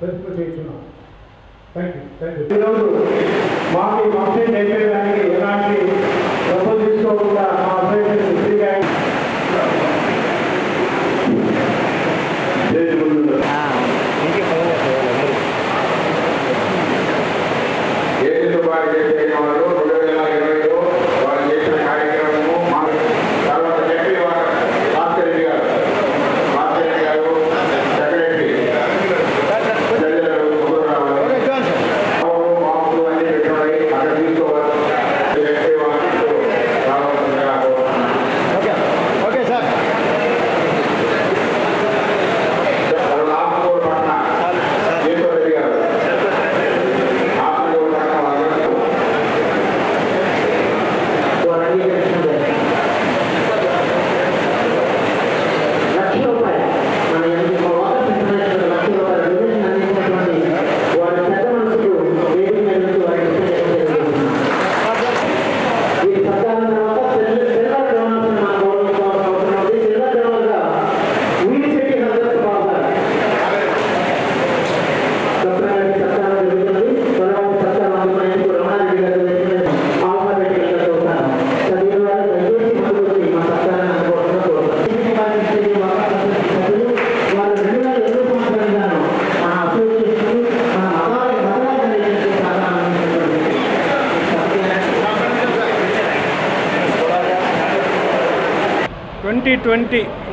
2020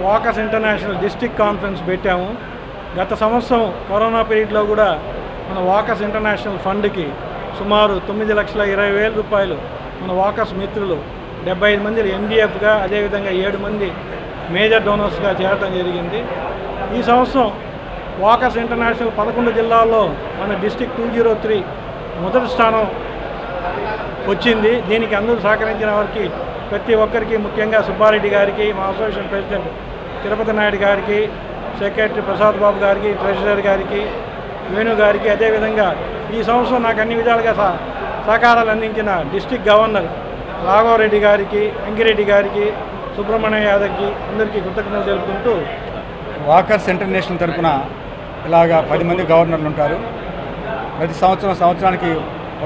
walkers international district conference పెట్టాము. గత సంవత్సరం కరోనా పీరియడ్లో కూడా మన వాకర్స్ ఇంటర్నేషనల్ ఫండ్కి సుమారు 9,20,000 రూపాయలు మన వాకర్స్ మిత్రులు 75 మంది ఎండిఎఫ్గా, అదేవిధంగా 7 మంది మేజర్ డోనర్స్గా చేరడం జరిగింది. ఈ సంవత్సరం వాకర్స్ ఇంటర్నేషనల్ 11 జిల్లాల్లో మన డిస్ట్రిక్ట్ 203 మొదటి స్థానం వచ్చింది. దీనికి అందరూ సహకరించిన వారికి ప్రతి ఒక్కరికి, ముఖ్యంగా సుబ్బారెడ్డి గారికి, మా అసోసియేషన్ ప్రెసిడెంట్ తిరుపతి నాయుడు గారికి, సెక్రటరీ ప్రసాద్ బాబు గారికి, ట్రెజరర్ గారికి, వేణు గారికి, అదేవిధంగా ఈ సంవత్సరం నాకు అన్ని విధాలుగా సహకారాలు అందించిన డిస్ట్రిక్ట్ గవర్నర్ రాఘవరెడ్డి గారికి, అంగిరెడ్డి గారికి, సుబ్రహ్మణ్య యాదవ్కి అందరికీ కృతజ్ఞతలు తెలుపుకుంటూ, వాకర్స్ ఇంటర్నేషనల్ తరఫున ఇలాగా 10 మంది గవర్నర్లు ఉంటారు. ప్రతి సంవత్సరానికి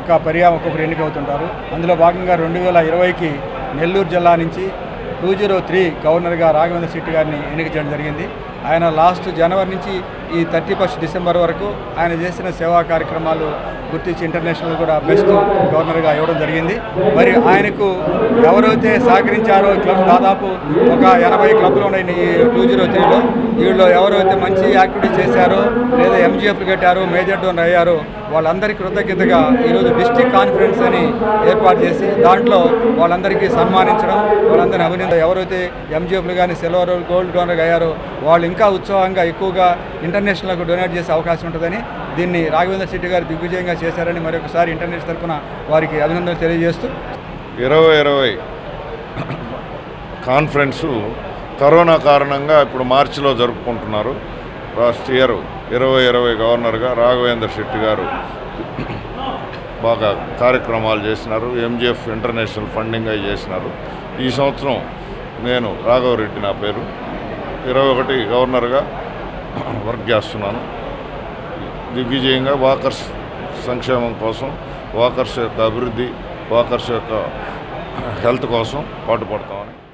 ఒక ఒక్కొక్కరు ఎన్నికవుతుంటారు. అందులో భాగంగా 2020కి నెల్లూరు జిల్లా నుంచి 203 గవర్నర్గా రాఘవేంద్ర శెట్టి గారిని ఎన్నిక చేయడం జరిగింది. ఆయన లాస్ట్ జనవరి నుంచి ఈ 31 డిసెంబర్ వరకు ఆయన చేసిన సేవా కార్యక్రమాలు గుర్తించి ఇంటర్నేషనల్ కూడా బెస్ట్ గవర్నర్గా ఇవ్వడం జరిగింది. మరి ఆయనకు ఎవరైతే సహకరించారో క్లబ్ దాదాపు ఒక 80 క్లబ్లు ఉన్నాయి ఈ 203లో. వీళ్ళు ఎవరైతే మంచి యాక్టివిటీ చేశారో, లేదా ఎంజీఎఫ్లు కట్టారో, మేజర్ డోనర్ అయ్యారో వాళ్ళందరికీ కృతజ్ఞతగా ఈరోజు డిస్ట్రిక్ట్ కాన్ఫరెన్స్ అని ఏర్పాటు చేసి దాంట్లో వాళ్ళందరికీ సన్మానించడం, వాళ్ళందరినీ అభినందన. ఎవరైతే ఎంజీఎఫ్లు కానీ సిల్వర్ గోల్డ్ డోనర్గా అయ్యారో వాళ్ళు ఇంకా ఉత్సాహంగా ఎక్కువగా ఇంటర్నేషనల్కు డొనేట్ చేసే అవకాశం ఉంటుందని దీన్ని రాఘవేంద్ర శెట్టి గారు దిగ్విజయంగా చేశారని మరొకసారి ఇంటర్నేషనల్ తరఫున వారికి అభినందనలు తెలియజేస్తూ, 2020 కాన్ఫరెన్సు కరోనా కారణంగా ఇప్పుడు మార్చిలో జరుపుకుంటున్నారు. లాస్ట్ ఇయర్ 2020 గవర్నర్గా రాఘవేంద్ర శెట్టి గారు బాగా కార్యక్రమాలు చేసినారు. ఎంజీఎఫ్ ఇంటర్నేషనల్ ఫండింగ్ అవి చేసినారు. ఈ సంవత్సరం నేను రాఘవరెడ్డి, నా పేరు, 21 గవర్నర్గా వర్క్ చేస్తున్నాను. దిగ్విజయంగా వాకర్స్ సంక్షేమం కోసం, వాకర్స్ యొక్క అభివృద్ధి, వాకర్స్ యొక్క హెల్త్ కోసం పాటుపడతామని